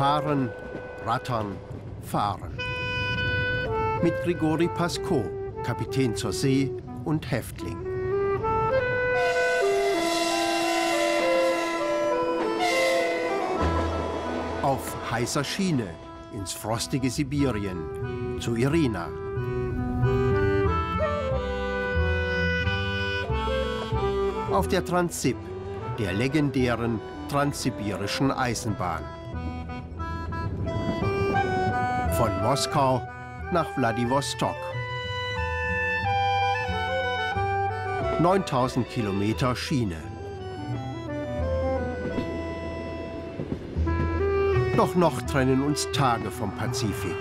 Fahren, Rattern, Fahren. Mit Grigori Pasko, Kapitän zur See und Häftling. Auf heißer Schiene ins frostige Sibirien, zu Irina. Auf der Transsib, der legendären Transsibirischen Eisenbahn. Von Moskau nach Vladiwostok. 9000 Kilometer Schiene. Doch noch trennen uns Tage vom Pazifik.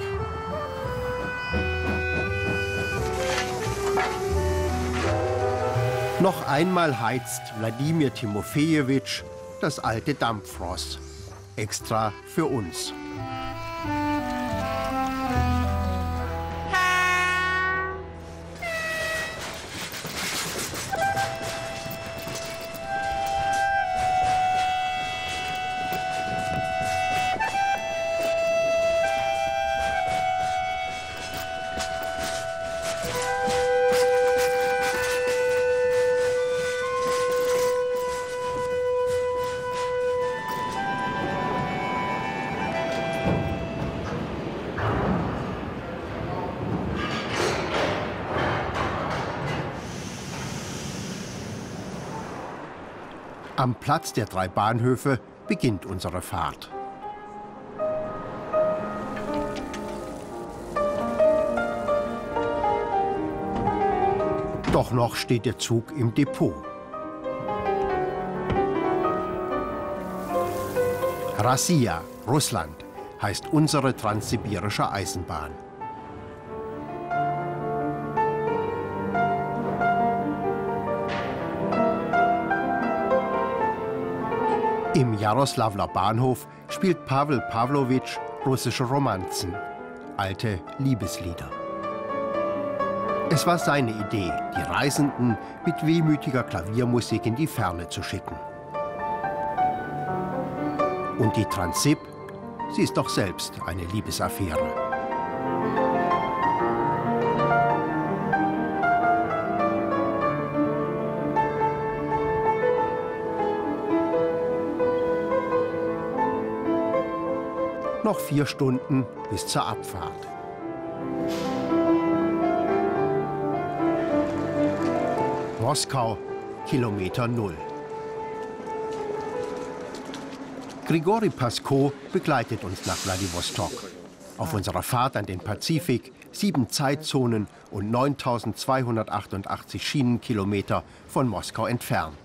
Noch einmal heizt Wladimir Timofejewitsch das alte Dampfross. Extra für uns. Am Platz der drei Bahnhöfe beginnt unsere Fahrt. Doch noch steht der Zug im Depot. Rossija, Russland, heißt unsere Transsibirische Eisenbahn. Im Jaroslawler Bahnhof spielt Pavel Pavlovich russische Romanzen, alte Liebeslieder. Es war seine Idee, die Reisenden mit wehmütiger Klaviermusik in die Ferne zu schicken. Und die Transsib, sie ist doch selbst eine Liebesaffäre. Noch 4 Stunden bis zur Abfahrt. Moskau, Kilometer 0. Grigori Pasko begleitet uns nach Wladiwostok. Auf unserer Fahrt an den Pazifik, 7 Zeitzonen und 9288 Schienenkilometer von Moskau entfernt.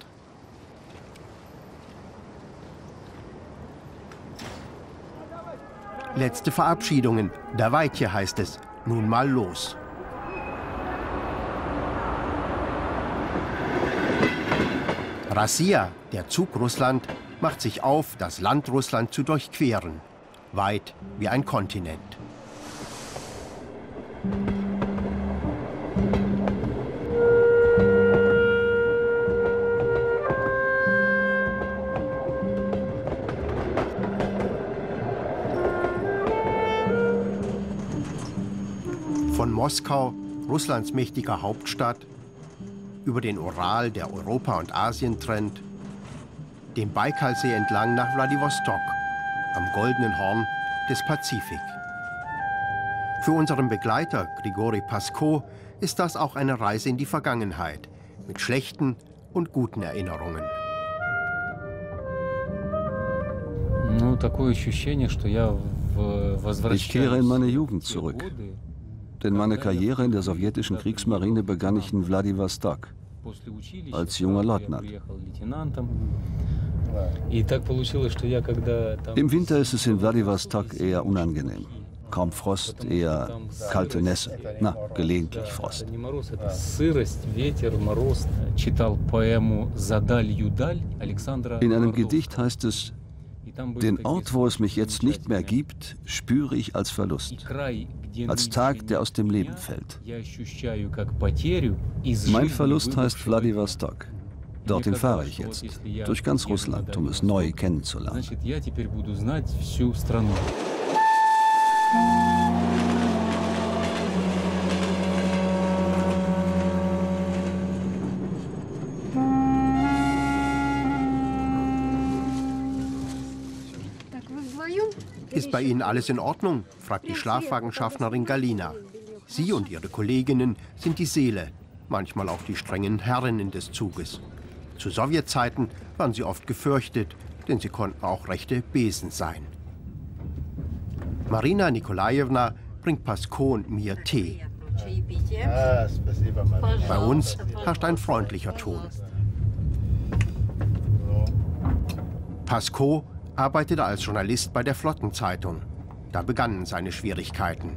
Letzte Verabschiedungen. Da weit hier heißt es. Nun mal los. Rossija, der Zug Russland, macht sich auf, das Land Russland zu durchqueren. Weit wie ein Kontinent. Moskau, Russlands mächtiger Hauptstadt, über den Ural, der Europa und Asien trennt, den Baikalsee entlang nach Wladiwostok, am goldenen Horn des Pazifik. Für unseren Begleiter Grigori Pasko ist das auch eine Reise in die Vergangenheit, mit schlechten und guten Erinnerungen. Ich kehre in meine Jugend zurück. Denn meine Karriere in der sowjetischen Kriegsmarine begann ich in Wladiwostok, als junger Leutnant. Im Winter ist es in Wladiwostok eher unangenehm. Kaum Frost, eher kalte Nässe. Na, gelegentlich Frost. In einem Gedicht heißt es: Den Ort, wo es mich jetzt nicht mehr gibt, spüre ich als Verlust, als Tag, der aus dem Leben fällt. Mein Verlust heißt Wladiwostok. Dorthin fahre ich jetzt, durch ganz Russland, um es neu kennenzulernen. Ist bei Ihnen alles in Ordnung? Fragt die Schlafwagenschaffnerin Galina. Sie und ihre Kolleginnen sind die Seele, manchmal auch die strengen Herrinnen des Zuges. Zu Sowjetzeiten waren sie oft gefürchtet, denn sie konnten auch rechte Besen sein. Marina Nikolajewna bringt Pasko und mir Tee. Bei uns herrscht ein freundlicher Ton. Pasko arbeitete als Journalist bei der Flottenzeitung. Da begannen seine Schwierigkeiten.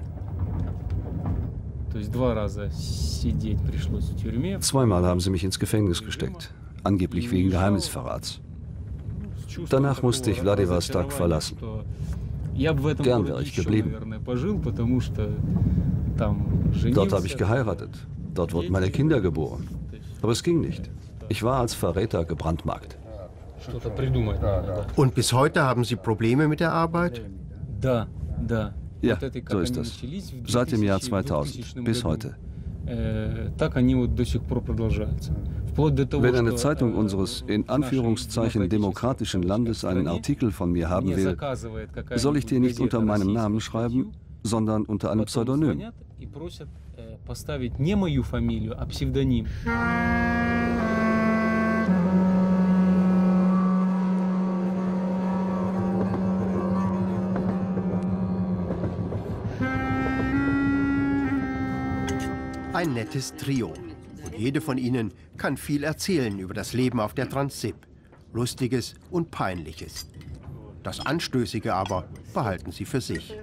Zweimal haben sie mich ins Gefängnis gesteckt, angeblich wegen Geheimnisverrats. Danach musste ich Vladiwostok verlassen. Gern wäre ich geblieben. Dort habe ich geheiratet, dort wurden meine Kinder geboren. Aber es ging nicht. Ich war als Verräter gebrandmarkt. Und bis heute haben Sie Probleme mit der Arbeit? Ja, so ist das. Seit dem Jahr 2000 bis heute. Wenn eine Zeitung unseres in Anführungszeichen demokratischen Landes einen Artikel von mir haben will, soll ich den nicht unter meinem Namen schreiben, sondern unter einem Pseudonym. Ein nettes Trio. Und jede von ihnen kann viel erzählen über das Leben auf der Transsib. Lustiges und Peinliches. Das Anstößige aber behalten sie für sich.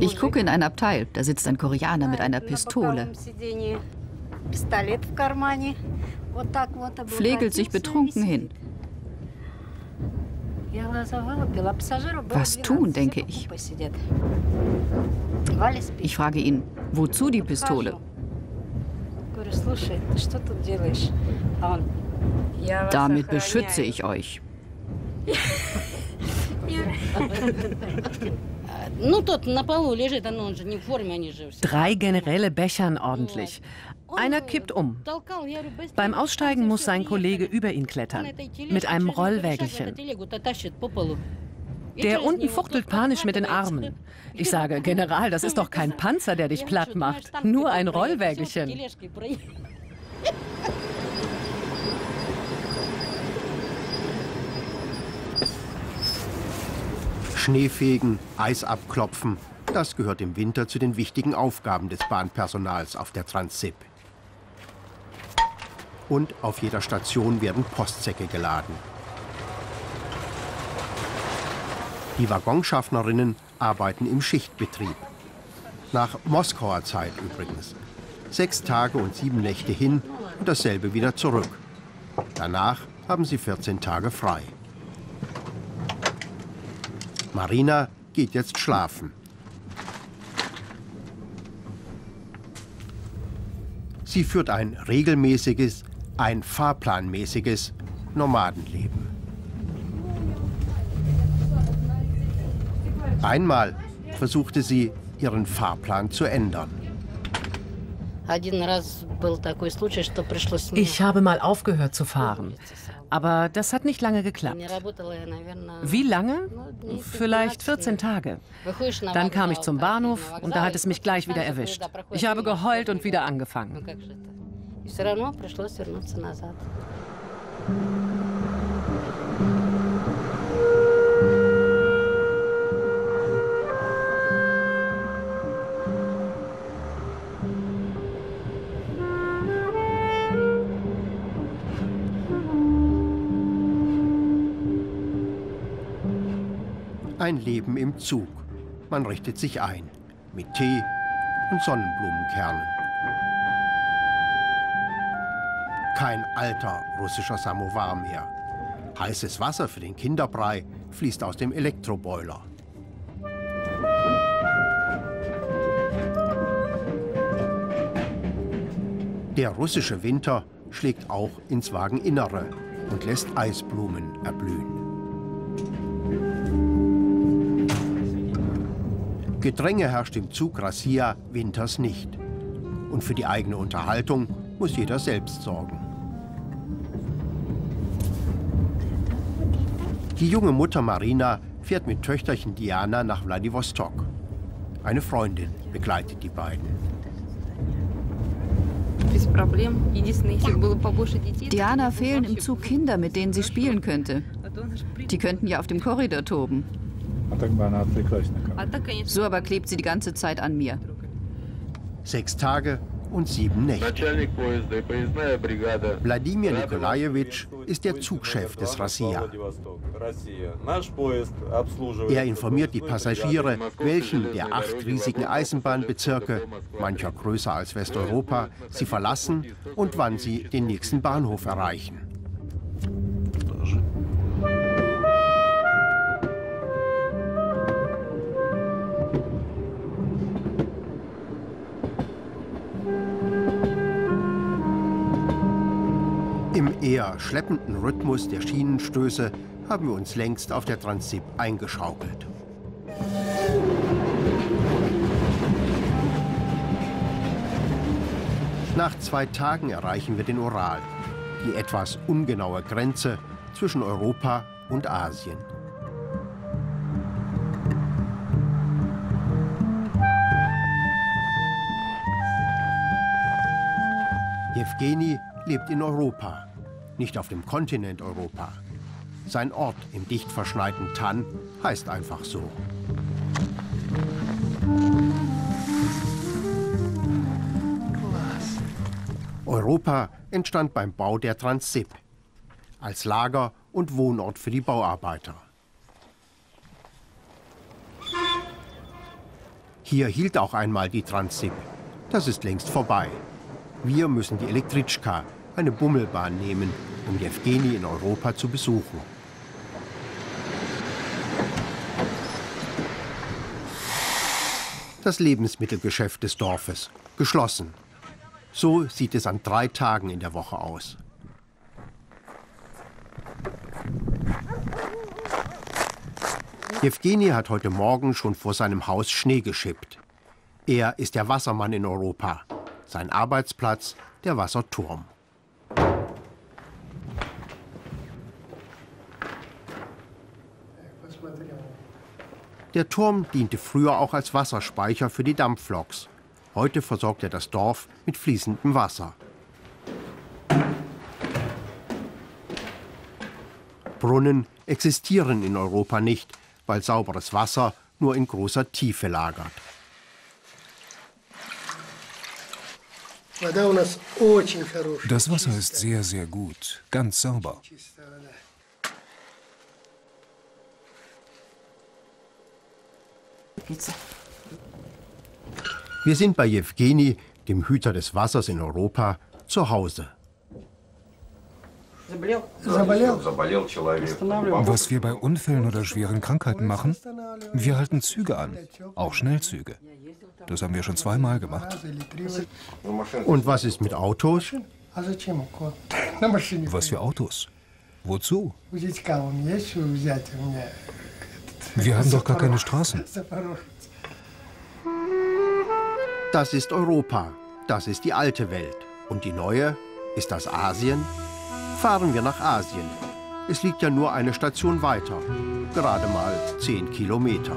Ich gucke in ein Abteil. Da sitzt ein Koreaner mit einer Pistole. Flegelt sich betrunken hin. Was tun, denke ich. Ich frage ihn, wozu die Pistole? Damit beschütze ich euch. Drei Generäle bechern ordentlich. Einer kippt um. Beim Aussteigen muss sein Kollege über ihn klettern, mit einem Rollwägelchen. Der unten fuchtelt panisch mit den Armen. Ich sage, General, das ist doch kein Panzer, der dich platt macht, nur ein Rollwägelchen. Schneefegen, Eis abklopfen, das gehört im Winter zu den wichtigen Aufgaben des Bahnpersonals auf der Transsib. Und auf jeder Station werden Postsäcke geladen. Die Waggonschaffnerinnen arbeiten im Schichtbetrieb. Nach Moskauer Zeit übrigens. 6 Tage und 7 Nächte hin und dasselbe wieder zurück. Danach haben sie 14 Tage frei. Marina geht jetzt schlafen. Sie führt ein regelmäßiges, ein fahrplanmäßiges Nomadenleben. Einmal versuchte sie, ihren Fahrplan zu ändern. Ich habe mal aufgehört zu fahren, aber das hat nicht lange geklappt. Wie lange? Vielleicht 14 Tage. Dann kam ich zum Bahnhof und da hat es mich gleich wieder erwischt. Ich habe geheult und wieder angefangen. Ein Leben im Zug. Man richtet sich ein. Mit Tee und Sonnenblumenkernen. Kein alter russischer Samovar mehr. Heißes Wasser für den Kinderbrei fließt aus dem Elektroboiler. Der russische Winter schlägt auch ins Wageninnere und lässt Eisblumen erblühen. Gedränge herrscht im Zug Rossija winters nicht. Und für die eigene Unterhaltung muss jeder selbst sorgen. Die junge Mutter Marina fährt mit Töchterchen Diana nach Wladiwostok. Eine Freundin begleitet die beiden. Diana fehlen im Zug Kinder, mit denen sie spielen könnte. Die könnten ja auf dem Korridor toben. So aber klebt sie die ganze Zeit an mir. 6 Tage und 7 Nächte. Wladimir Nikolajewitsch ist der Zugchef des Rossija. Er informiert die Passagiere, welchen der 8 riesigen Eisenbahnbezirke, mancher größer als Westeuropa, sie verlassen und wann sie den nächsten Bahnhof erreichen. Im eher schleppenden Rhythmus der Schienenstöße haben wir uns längst auf der Transsib eingeschaukelt. Nach 2 Tagen erreichen wir den Ural, die etwas ungenaue Grenze zwischen Europa und Asien. Jewgeni lebt in Europa. Nicht auf dem Kontinent Europa. Sein Ort im dicht verschneiten Tann heißt einfach so. Europa entstand beim Bau der Transsib als Lager und Wohnort für die Bauarbeiter. Hier hielt auch einmal die Transsib. Das ist längst vorbei. Wir müssen die Elektritschka, eine Bummelbahn, nehmen, um Jewgeni in Europa zu besuchen. Das Lebensmittelgeschäft des Dorfes, geschlossen. So sieht es an 3 Tagen in der Woche aus. Jewgeni hat heute Morgen schon vor seinem Haus Schnee geschippt. Er ist der Wassermann in Europa. Sein Arbeitsplatz, der Wasserturm. Der Turm diente früher auch als Wasserspeicher für die Dampfloks. Heute versorgt er das Dorf mit fließendem Wasser. Brunnen existieren in Europa nicht, weil sauberes Wasser nur in großer Tiefe lagert. Das Wasser ist sehr, sehr gut, ganz sauber. Wir sind bei Jewgeni, dem Hüter des Wassers in Europa, zu Hause. Was wir bei Unfällen oder schweren Krankheiten machen, wir halten Züge an, auch Schnellzüge. Das haben wir schon 2-mal gemacht. Und was ist mit Autos? Was für Autos? Wozu? Wir haben doch gar keine Straßen. Das ist Europa, das ist die alte Welt. Und die neue, ist das Asien? Fahren wir nach Asien. Es liegt ja nur eine Station weiter, gerade mal 10 Kilometer.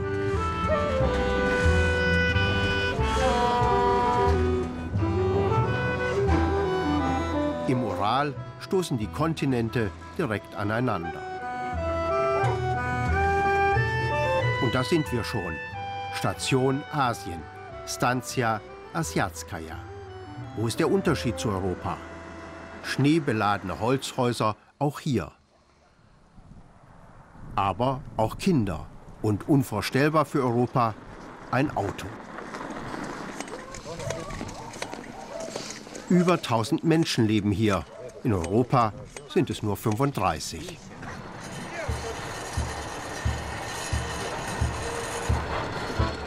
Im Ural stoßen die Kontinente direkt aneinander. Und da sind wir schon. Station Asien, Stanzia Asiatskaja. Wo ist der Unterschied zu Europa? Schneebeladene Holzhäuser auch hier. Aber auch Kinder und unvorstellbar für Europa, ein Auto. Über 1000 Menschen leben hier. In Europa sind es nur 35.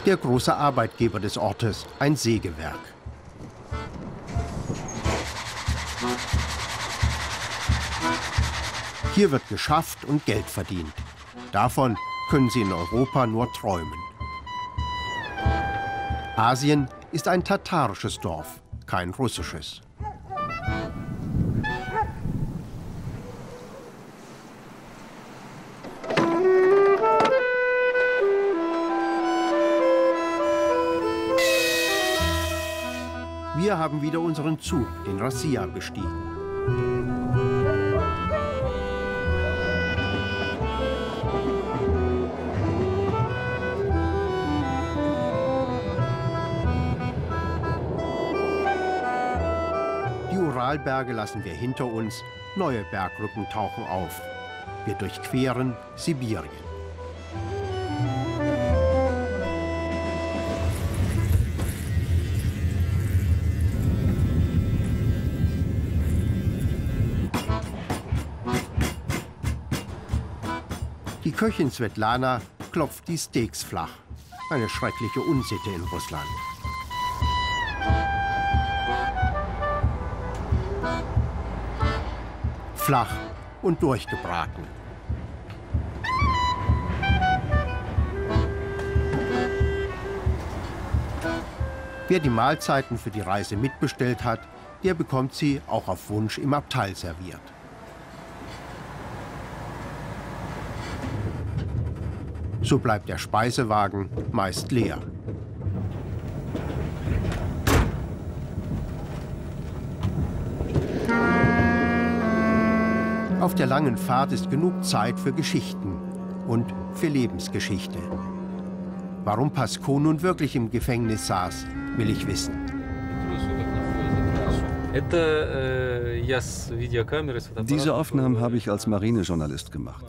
Der große Arbeitgeber des Ortes, ein Sägewerk. Hier wird geschafft und Geld verdient. Davon können sie in Europa nur träumen. Asien ist ein tatarisches Dorf, kein russisches. Wir haben wieder unseren Zug, den Rossija, bestiegen. Die Uralberge lassen wir hinter uns, neue Bergrücken tauchen auf. Wir durchqueren Sibirien. Die Köchin Svetlana klopft die Steaks flach. Eine schreckliche Unsitte in Russland. Flach und durchgebraten. Wer die Mahlzeiten für die Reise mitbestellt hat, der bekommt sie auch auf Wunsch im Abteil serviert. So bleibt der Speisewagen meist leer. Auf der langen Fahrt ist genug Zeit für Geschichten und für Lebensgeschichte. Warum Pasko nun wirklich im Gefängnis saß, will ich wissen. Diese Aufnahmen habe ich als Marinejournalist gemacht.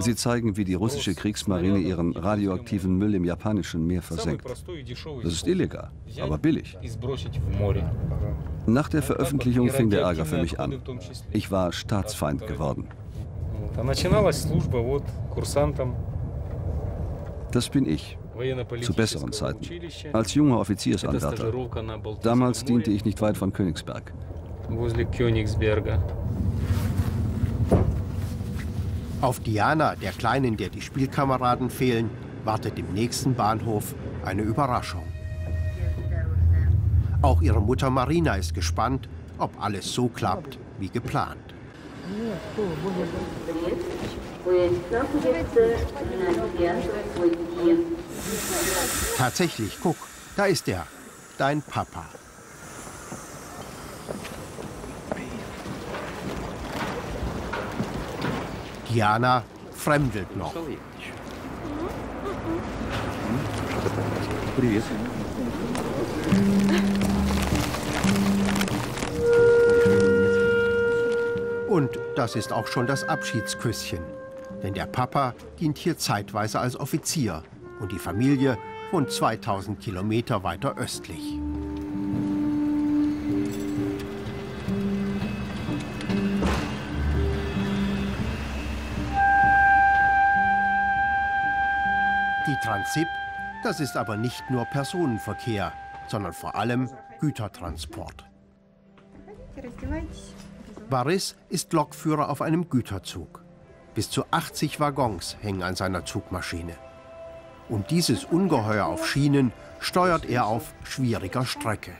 Sie zeigen, wie die russische Kriegsmarine ihren radioaktiven Müll im japanischen Meer versenkt. Das ist illegal, aber billig. Nach der Veröffentlichung fing der Ärger für mich an. Ich war Staatsfeind geworden. Das bin ich. Zu besseren Zeiten. Als junger Offiziersanwärter. Damals diente ich nicht weit von Königsberg. Auf Diana, der Kleinen, der die Spielkameraden fehlen, wartet im nächsten Bahnhof eine Überraschung. Auch ihre Mutter Marina ist gespannt, ob alles so klappt wie geplant. Tatsächlich, guck, da ist er, dein Papa. Diana fremdelt noch. Und das ist auch schon das Abschiedsküsschen. Denn der Papa dient hier zeitweise als Offizier und die Familie rund 2000 Kilometer weiter östlich. Transsib, das ist aber nicht nur Personenverkehr, sondern vor allem Gütertransport. Boris ist Lokführer auf einem Güterzug. Bis zu 80 Waggons hängen an seiner Zugmaschine. Und dieses Ungeheuer auf Schienen steuert er auf schwieriger Strecke.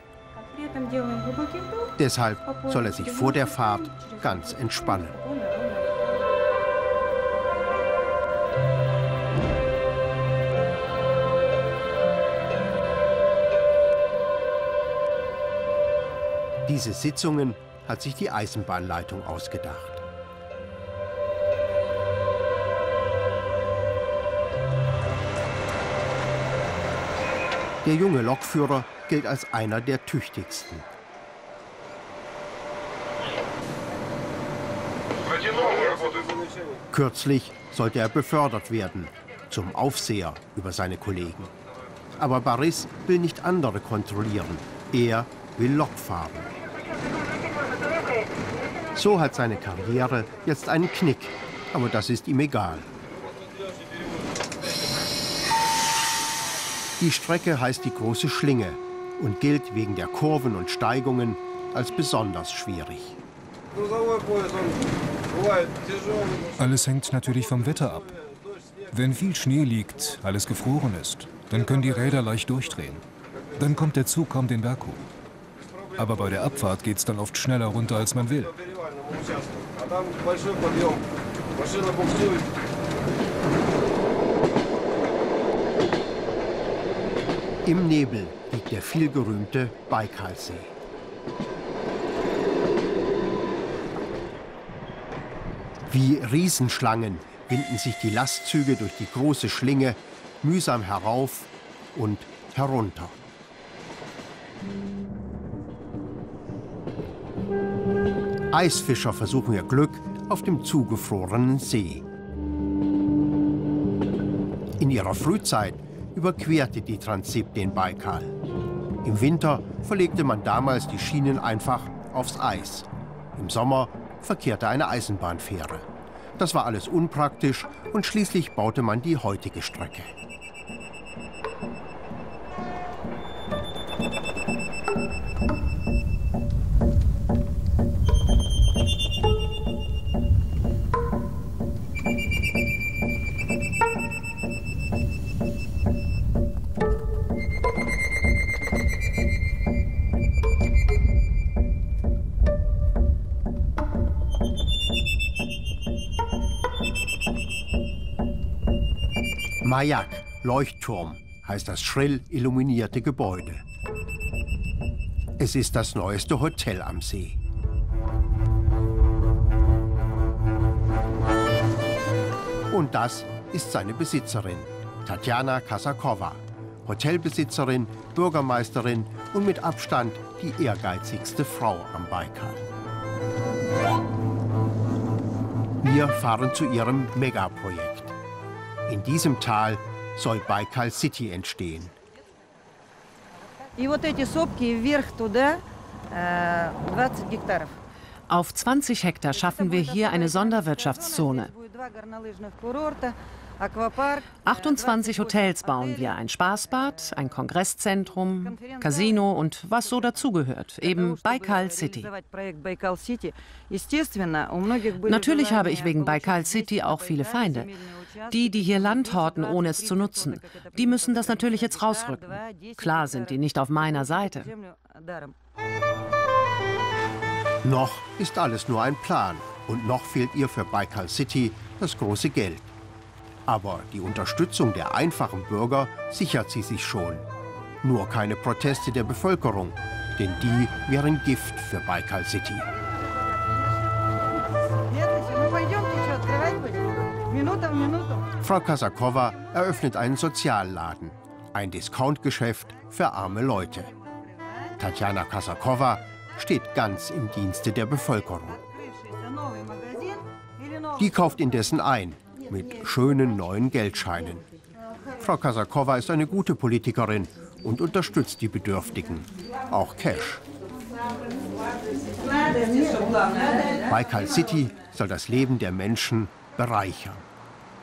Deshalb soll er sich vor der Fahrt ganz entspannen. Diese Sitzungen hat sich die Eisenbahnleitung ausgedacht. Der junge Lokführer gilt als einer der tüchtigsten. Kürzlich sollte er befördert werden, zum Aufseher über seine Kollegen. Aber Boris will nicht andere kontrollieren, er will Lokfahren. So hat seine Karriere jetzt einen Knick, aber das ist ihm egal. Die Strecke heißt die Große Schlinge und gilt wegen der Kurven und Steigungen als besonders schwierig. Alles hängt natürlich vom Wetter ab. Wenn viel Schnee liegt, alles gefroren ist, dann können die Räder leicht durchdrehen. Dann kommt der Zug kaum den Berg hoch. Aber bei der Abfahrt geht es dann oft schneller runter, als man will. Im Nebel liegt der vielgerühmte Baikalsee. Wie Riesenschlangen winden sich die Lastzüge durch die große Schlinge mühsam herauf und herunter. Eisfischer versuchen ihr Glück auf dem zugefrorenen See. In ihrer Frühzeit überquerte die Transsib den Baikal. Im Winter verlegte man damals die Schienen einfach aufs Eis. Im Sommer verkehrte eine Eisenbahnfähre. Das war alles unpraktisch und schließlich baute man die heutige Strecke. Mayak-Leuchtturm heißt das schrill illuminierte Gebäude. Es ist das neueste Hotel am See. Und das ist seine Besitzerin, Tatjana Kasakova. Hotelbesitzerin, Bürgermeisterin und mit Abstand die ehrgeizigste Frau am Baikal. Wir fahren zu ihrem Megaprojekt. In diesem Tal soll Baikal City entstehen. Auf 20 Hektar schaffen wir hier eine Sonderwirtschaftszone. 28 Hotels bauen wir, ein Spaßbad, ein Kongresszentrum, Casino und was so dazugehört, eben Baikal City. Natürlich habe ich wegen Baikal City auch viele Feinde. Die, die hier Land horten, ohne es zu nutzen, die müssen das natürlich jetzt rausrücken. Klar sind die nicht auf meiner Seite. Noch ist alles nur ein Plan und noch fehlt ihr für Baikal City das große Geld. Aber die Unterstützung der einfachen Bürger sichert sie sich schon. Nur keine Proteste der Bevölkerung, denn die wären Gift für Baikal City. Frau Kasakova eröffnet einen Sozialladen, ein Discountgeschäft für arme Leute. Tatjana Kasakova steht ganz im Dienste der Bevölkerung. Die kauft indessen ein. Mit schönen neuen Geldscheinen. Frau Kasakova ist eine gute Politikerin und unterstützt die Bedürftigen, auch Cash. Baikal City soll das Leben der Menschen bereichern.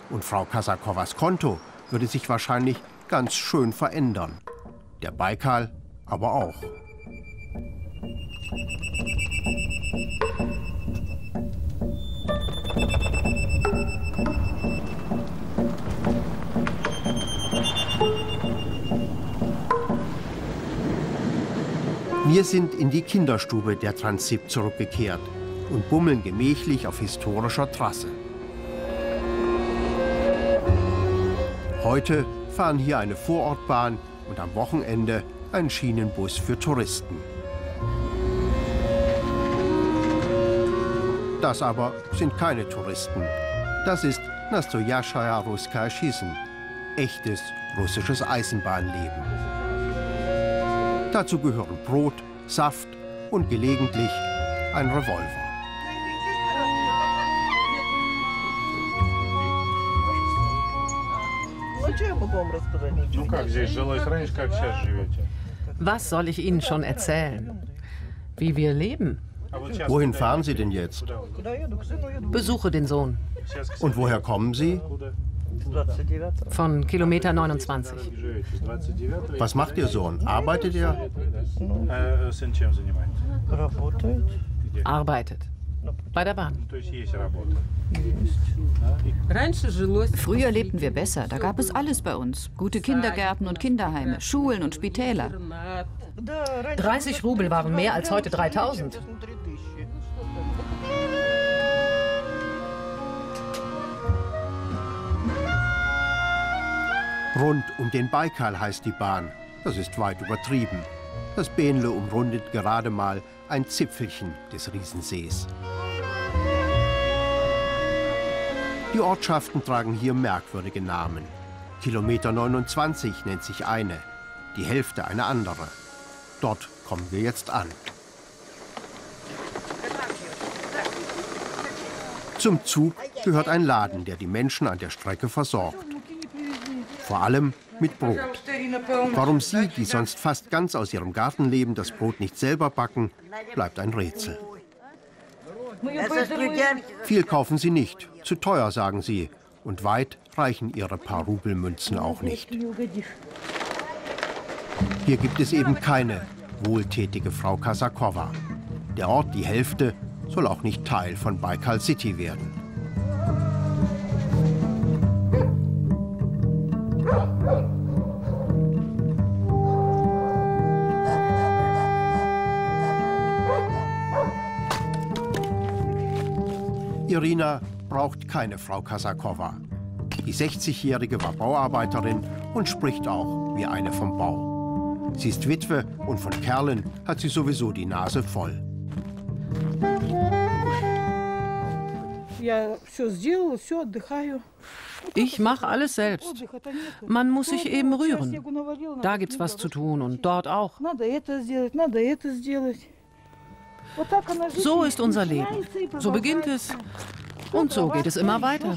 Und Frau Kasakovas Konto würde sich wahrscheinlich ganz schön verändern. Der Baikal aber auch. Wir sind in die Kinderstube der Transsib zurückgekehrt und bummeln gemächlich auf historischer Trasse. Heute fahren hier eine Vorortbahn und am Wochenende ein Schienenbus für Touristen. Das aber sind keine Touristen. Das ist Nastoyashaya Russkaya Schießen, echtes russisches Eisenbahnleben. Dazu gehören Brot, Saft und gelegentlich ein Revolver. Was soll ich Ihnen schon erzählen? Wie wir leben. Wohin fahren Sie denn jetzt? Besuche den Sohn. Und woher kommen Sie? Von Kilometer 29. Was macht Ihr Sohn? Arbeitet er? Arbeitet. bei der Bahn. Früher lebten wir besser, da gab es alles bei uns. Gute Kindergärten und Kinderheime, Schulen und Spitäler. 30 Rubel waren mehr als heute 3000. Rund um den Baikal heißt die Bahn. Das ist weit übertrieben. Das Bähnle umrundet gerade mal ein Zipfelchen des Riesensees. Die Ortschaften tragen hier merkwürdige Namen. Kilometer 29 nennt sich eine, die Hälfte eine andere. Dort kommen wir jetzt an. Zum Zug gehört ein Laden, der die Menschen an der Strecke versorgt. Vor allem mit Brot. Warum sie, die sonst fast ganz aus ihrem Garten leben, das Brot nicht selber backen, bleibt ein Rätsel. Viel kaufen sie nicht, zu teuer, sagen sie. Und weit reichen ihre paar Rubelmünzen auch nicht. Hier gibt es eben keine wohltätige Frau Kasakova. Der Ort, die Hälfte, soll auch nicht Teil von Baikal City werden. Irina braucht keine Frau Kasakova. Die 60-Jährige war Bauarbeiterin und spricht auch wie eine vom Bau. Sie ist Witwe und von Kerlen hat sie sowieso die Nase voll. Ich mache alles selbst. Man muss sich eben rühren. Da gibt's was zu tun und dort auch. So ist unser Leben. So beginnt es und so geht es immer weiter.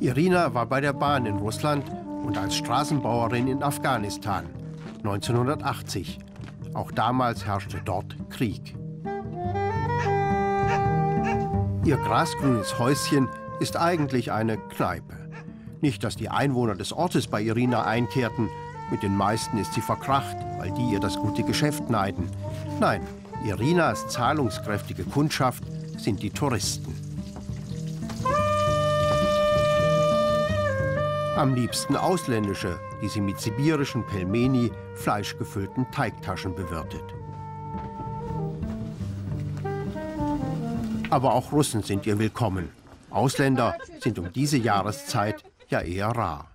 Irina war bei der Bahn in Russland und als Straßenbauerin in Afghanistan 1980. Auch damals herrschte dort Krieg. Ihr grasgrünes Häuschen ist eigentlich eine Kneipe. Nicht, dass die Einwohner des Ortes bei Irina einkehrten. Mit den meisten ist sie verkracht, weil die ihr das gute Geschäft neiden. Nein. Irinas zahlungskräftige Kundschaft sind die Touristen. Am liebsten ausländische, die sie mit sibirischen Pelmeni, fleischgefüllten Teigtaschen bewirtet. Aber auch Russen sind ihr willkommen. Ausländer sind um diese Jahreszeit ja eher rar.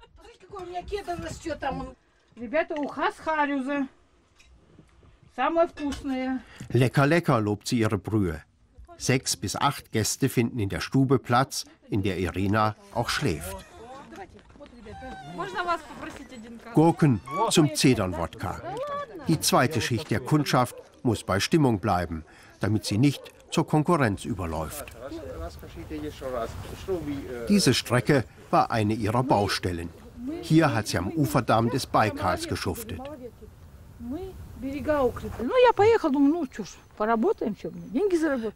Lecker, lecker, lobt sie ihre Brühe. 6 bis 8 Gäste finden in der Stube Platz, in der Irina auch schläft. Gurken zum Zedernwodka. Die zweite Schicht der Kundschaft muss bei Stimmung bleiben, damit sie nicht zur Konkurrenz überläuft. Diese Strecke war eine ihrer Baustellen. Hier hat sie am Uferdamm des Baikals geschuftet.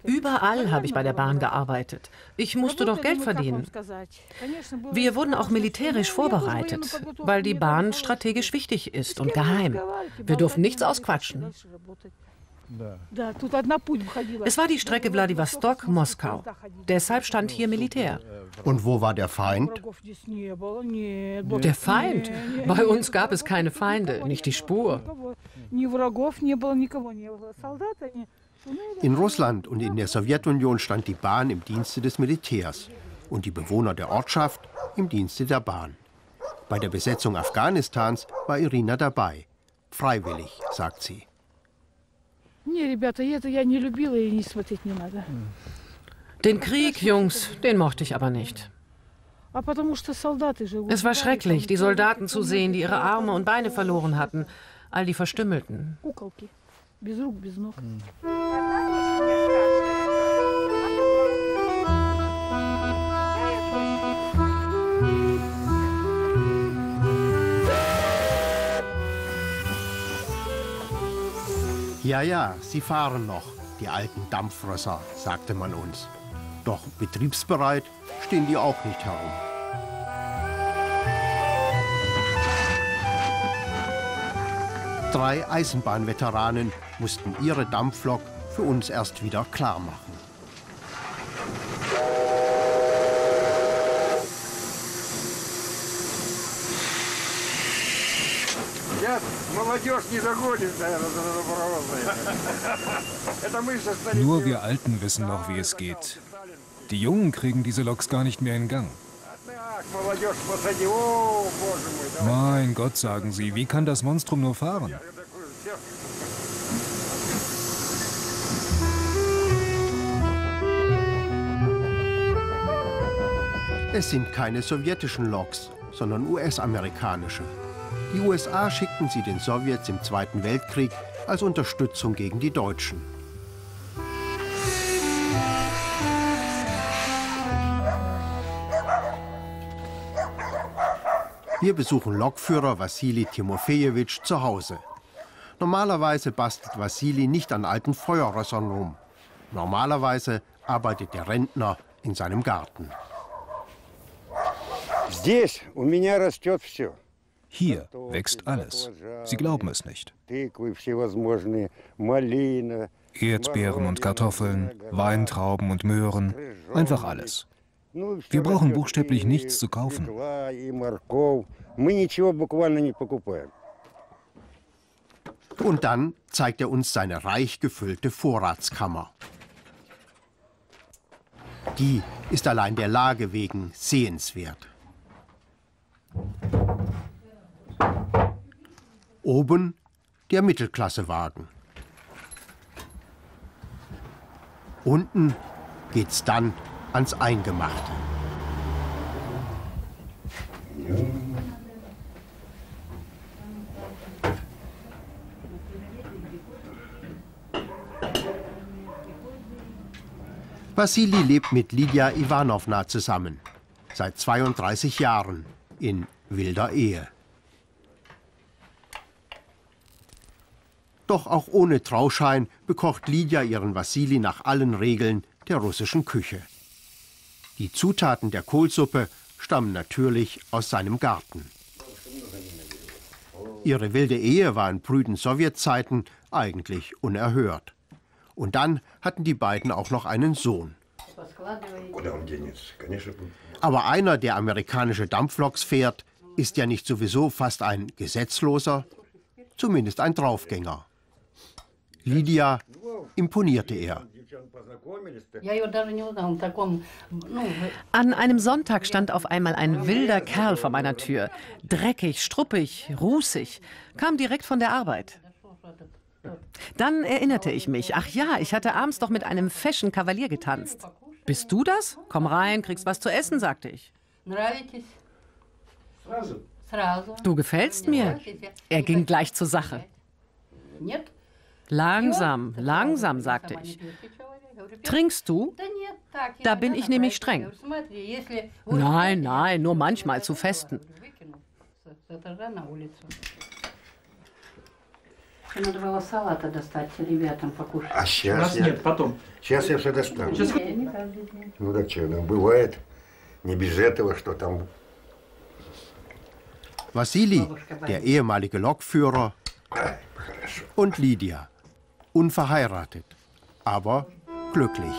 Überall habe ich bei der Bahn gearbeitet. Ich musste doch Geld verdienen. Wir wurden auch militärisch vorbereitet, weil die Bahn strategisch wichtig ist und geheim. Wir durften nichts ausquatschen. Es war die Strecke Vladiwostok-Moskau. Deshalb stand hier Militär. Und wo war der Feind? Der Feind? Bei uns gab es keine Feinde, nicht die Spur. In Russland und in der Sowjetunion stand die Bahn im Dienste des Militärs und die Bewohner der Ortschaft im Dienste der Bahn. Bei der Besetzung Afghanistans war Irina dabei. Freiwillig, sagt sie. Den Krieg, Jungs, den mochte ich aber nicht. Es war schrecklich, die Soldaten zu sehen, die ihre Arme und Beine verloren hatten, all die Verstümmelten. Ja, ja, sie fahren noch, die alten Dampfrösser, sagte man uns. Doch betriebsbereit stehen die auch nicht herum. Drei Eisenbahnveteranen mussten ihre Dampflok für uns erst wieder klar machen. Я молодежь не догонит, наверное, за паровозы. Это мы сейчас... Nur wir Alten wissen noch, wie es geht. Die Jungen kriegen diese Loks gar nicht mehr in Gang. Mein Gott, sagen sie, wie kann das Monstrum nur fahren? Es sind keine sowjetischen Loks, sondern US-amerikanische. Die USA schickten sie den Sowjets im Zweiten Weltkrieg als Unterstützung gegen die Deutschen. Wir besuchen Lokführer Wassili Timofejewitsch zu Hause. Normalerweise bastelt Wassili nicht an alten Feuerrössern rum. Normalerweise arbeitet der Rentner in seinem Garten. Hier wächst alles. Sie glauben es nicht. Erdbeeren und Kartoffeln, Weintrauben und Möhren, einfach alles. Wir brauchen buchstäblich nichts zu kaufen. Und dann zeigt er uns seine reich gefüllte Vorratskammer. Die ist allein der Lage wegen sehenswert. Oben der Mittelklassewagen. Unten geht's dann ans Eingemachte. Wassili lebt mit Lidia Iwanowna zusammen, seit 32 Jahren, in wilder Ehe. Doch auch ohne Trauschein bekocht Lidia ihren Wassili nach allen Regeln der russischen Küche. Die Zutaten der Kohlsuppe stammen natürlich aus seinem Garten. Ihre wilde Ehe war in prüden Sowjetzeiten eigentlich unerhört. Und dann hatten die beiden auch noch einen Sohn. Aber einer, der amerikanische Dampfloks fährt, ist ja nicht sowieso fast ein Gesetzloser, zumindest ein Draufgänger. Lidia imponierte er. An einem Sonntag stand auf einmal ein wilder Kerl vor meiner Tür. Dreckig, struppig, rußig, kam direkt von der Arbeit. Dann erinnerte ich mich, ach ja, ich hatte abends doch mit einem fashion Kavalier getanzt. Bist du das? Komm rein, kriegst was zu essen, sagte ich. Du gefällst mir. Er ging gleich zur Sache. Langsam, langsam, sagte ich. Trinkst du? Da bin ich nämlich streng. Nein, nein, nur manchmal zu Festen. Wassili, der ehemalige Lokführer, und Lidia, unverheiratet, aber glücklich.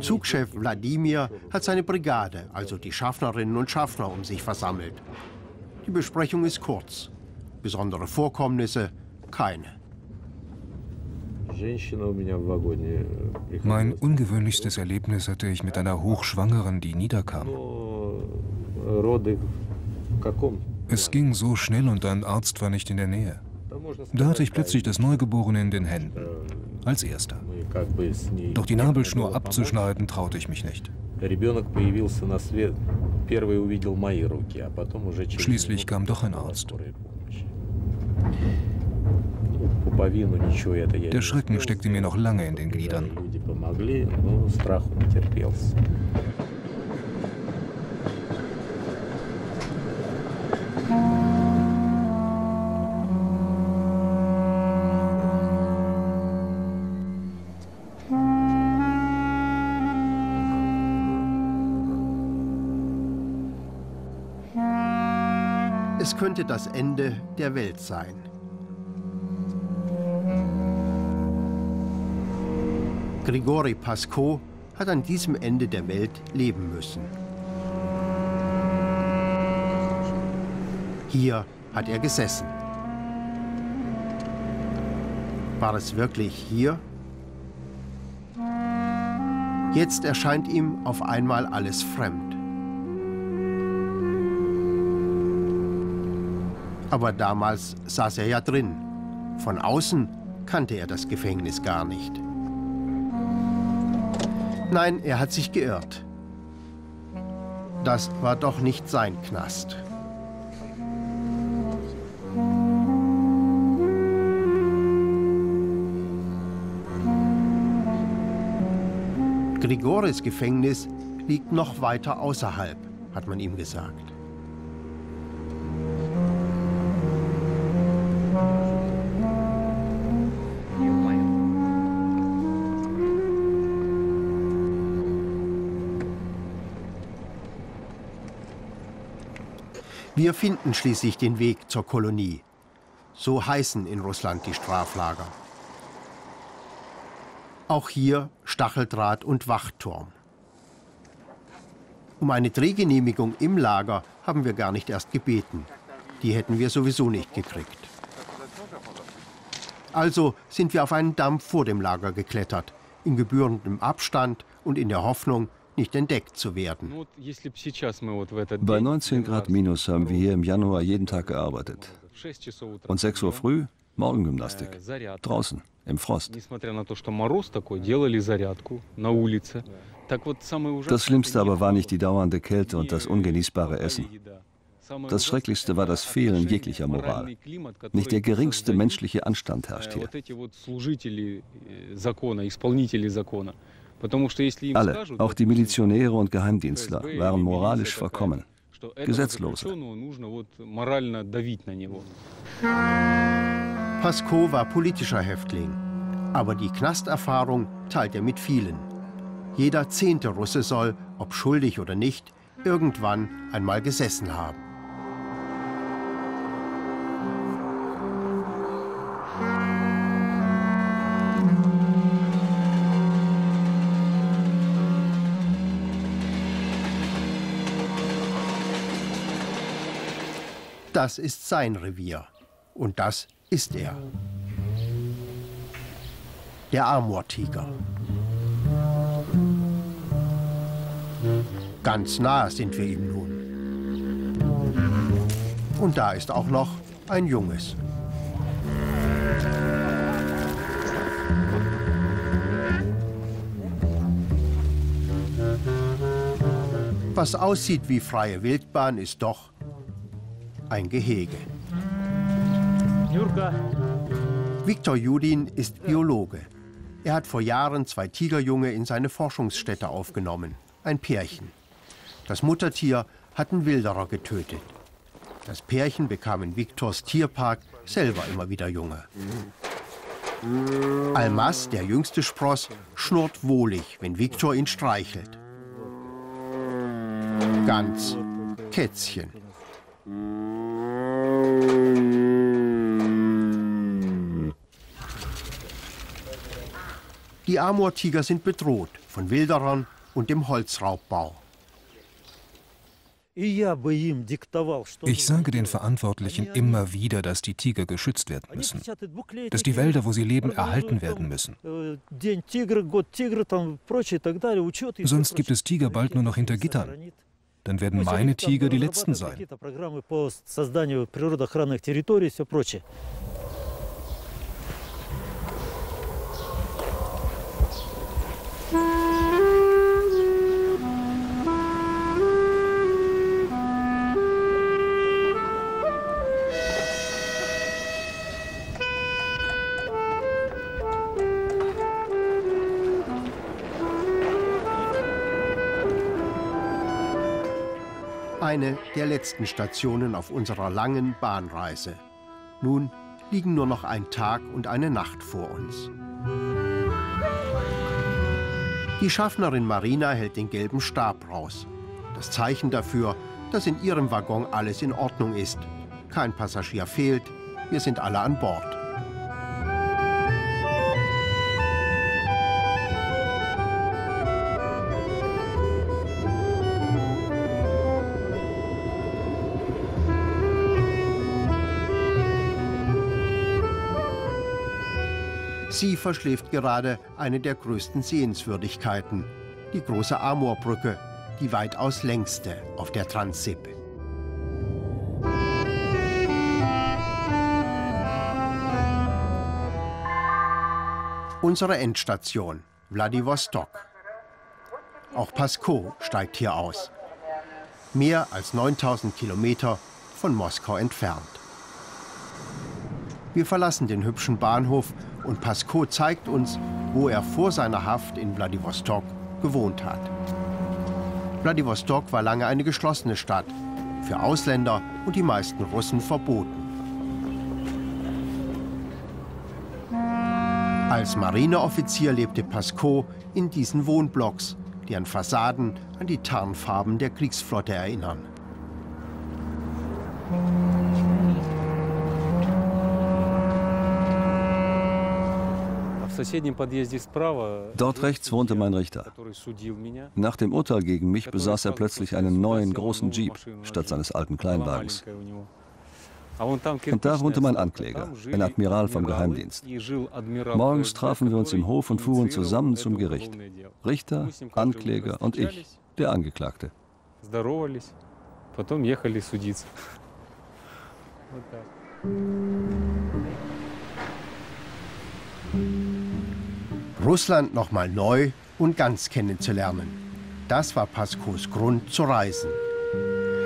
Zugchef Wladimir hat seine Brigade, also die Schaffnerinnen und Schaffner, um sich versammelt. Die Besprechung ist kurz. Besondere Vorkommnisse keine. Mein ungewöhnlichstes Erlebnis hatte ich mit einer Hochschwangeren, die niederkam. Es ging so schnell und ein Arzt war nicht in der Nähe. Da hatte ich plötzlich das Neugeborene in den Händen. Als Erster. Doch die Nabelschnur abzuschneiden traute ich mich nicht. Schließlich kam doch ein Arzt. Der Schrecken steckte mir noch lange in den Gliedern. Es könnte das Ende der Welt sein. Grigori Pasko hat an diesem Ende der Welt leben müssen. Hier hat er gesessen. War es wirklich hier? Jetzt erscheint ihm auf einmal alles fremd. Aber damals saß er ja drin. Von außen kannte er das Gefängnis gar nicht. Nein, er hat sich geirrt. Das war doch nicht sein Knast. Grigoris Gefängnis liegt noch weiter außerhalb, hat man ihm gesagt. Wir finden schließlich den Weg zur Kolonie. So heißen in Russland die Straflager. Auch hier Stacheldraht und Wachturm. Um eine Drehgenehmigung im Lager haben wir gar nicht erst gebeten. Die hätten wir sowieso nicht gekriegt. Also sind wir auf einen Damm vor dem Lager geklettert, in gebührendem Abstand und in der Hoffnung, nicht entdeckt zu werden. Bei 19 Grad minus haben wir hier im Januar jeden Tag gearbeitet. Und 6 Uhr früh Morgengymnastik. Draußen, im Frost. Das Schlimmste aber war nicht die dauernde Kälte und das ungenießbare Essen. Das Schrecklichste war das Fehlen jeglicher Moral. Nicht der geringste menschliche Anstand herrscht hier. Alle, auch die Milizionäre und Geheimdienstler, waren moralisch verkommen, gesetzlose. Pasko war politischer Häftling, aber die Knasterfahrung teilt er mit vielen. Jeder 10. Russe soll, ob schuldig oder nicht, irgendwann einmal gesessen haben. Das ist sein Revier. Und das ist er. Der Amur-Tiger. Ganz nah sind wir ihm nun. Und da ist auch noch ein Junges. Was aussieht wie freie Wildbahn, ist doch ein Gehege. Viktor Judin ist Biologe. Er hat vor Jahren 2 Tigerjunge in seine Forschungsstätte aufgenommen. Ein Pärchen. Das Muttertier hat ein Wilderer getötet. Das Pärchen bekam in Viktors Tierpark selber immer wieder Junge. Almas, der jüngste Spross, schnurrt wohlig, wenn Viktor ihn streichelt. Ganz Kätzchen. Die Amur-Tiger sind bedroht von Wilderern und dem Holzraubbau. Ich sage den Verantwortlichen immer wieder, dass die Tiger geschützt werden müssen, dass die Wälder, wo sie leben, erhalten werden müssen. Sonst gibt es Tiger bald nur noch hinter Gittern. Dann werden meine Tiger die letzten sein. Eine der letzten Stationen auf unserer langen Bahnreise. Nun liegen nur noch ein Tag und eine Nacht vor uns. Die Schaffnerin Marina hält den gelben Stab raus. Das Zeichen dafür, dass in ihrem Waggon alles in Ordnung ist Kein Passagier fehlt. Wir sind alle an Bord. Sie verschläft gerade eine der größten Sehenswürdigkeiten, die große Amurbrücke, die weitaus längste auf der Transsib. Unsere Endstation, Vladiwostok. Auch Pasko steigt hier aus. Mehr als 9000 Kilometer von Moskau entfernt. Wir verlassen den hübschen Bahnhof und Pasko zeigt uns, wo er vor seiner Haft in Vladiwostok gewohnt hat. Vladiwostok war lange eine geschlossene Stadt, für Ausländer und die meisten Russen verboten. Als Marineoffizier lebte Pasko in diesen Wohnblocks, die an Fassaden an die Tarnfarben der Kriegsflotte erinnern. Dort rechts wohnte mein Richter. Nach dem Urteil gegen mich besaß er plötzlich einen neuen, großen Jeep statt seines alten Kleinwagens. Und da wohnte mein Ankläger, ein Admiral vom Geheimdienst. Morgens trafen wir uns im Hof und fuhren zusammen zum Gericht. Richter, Ankläger und ich, der Angeklagte. Russland nochmal neu und ganz kennenzulernen. Das war Paskos Grund zu reisen.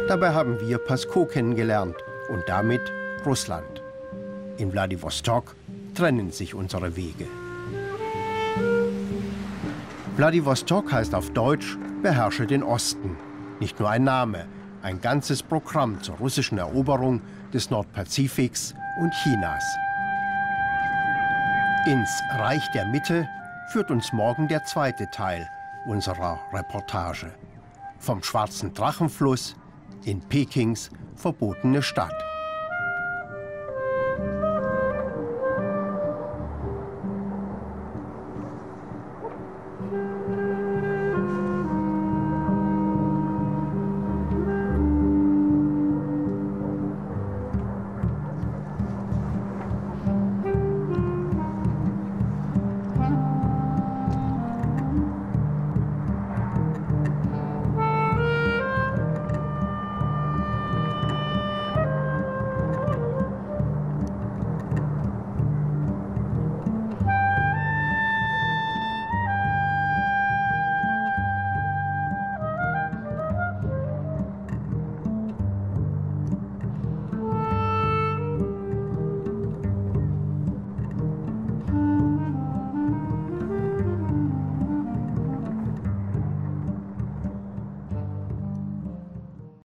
Dabei haben wir Pasko kennengelernt und damit Russland. In Vladiwostok trennen sich unsere Wege. Vladiwostok heißt auf Deutsch beherrsche den Osten. Nicht nur ein Name, ein ganzes Programm zur russischen Eroberung des Nordpazifiks und Chinas. Ins Reich der Mitte führt uns morgen der zweite Teil unserer Reportage. Vom Schwarzen Drachenfluss in Pekings verbotene Stadt.